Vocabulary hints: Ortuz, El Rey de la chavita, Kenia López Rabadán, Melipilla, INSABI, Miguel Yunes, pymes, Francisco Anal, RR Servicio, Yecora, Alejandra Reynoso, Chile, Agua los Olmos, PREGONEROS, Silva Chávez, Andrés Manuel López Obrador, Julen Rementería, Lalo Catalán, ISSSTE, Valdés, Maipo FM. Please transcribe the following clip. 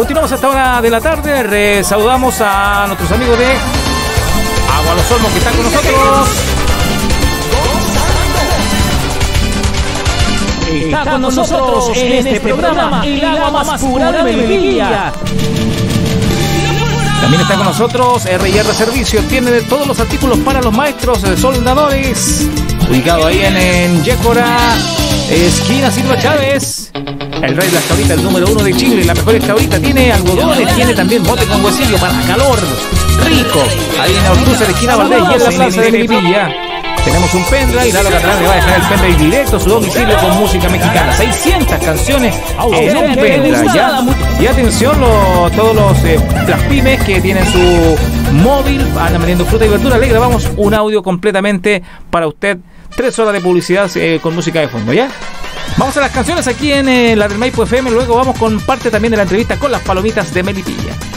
Continuamos hasta hora de la tarde. Saludamos a nuestros amigos de Agua los Olmos que están con nosotros. Está con nosotros en este programa el agua más pura de Melipilla. También está con nosotros RR Servicio. Tiene todos los artículos para los maestros, soldadores. Ubicado ahí en Yecora, esquina Silva Chávez. El Rey de la Chavita, el número 1 de Chile. La mejor chavita, tiene algodones, tiene también bote con huesillo para calor. Rico. Ahí en Ortuz, en esquina Valdés y en la plaza de Melipilla. Tenemos un pendrive, Lalo Catalán le va a dejar el pendrive directo a su domicilio con música mexicana. 600 canciones a un pendrive. Y atención, todos las pymes que tienen su móvil, andan vendiendo fruta y verdura, le grabamos un audio completamente para usted. 3 horas de publicidad con música de fondo, ¿ya? Vamos a las canciones aquí en la del Maipo FM, luego vamos con parte también de la entrevista con las palomitas de Melipilla.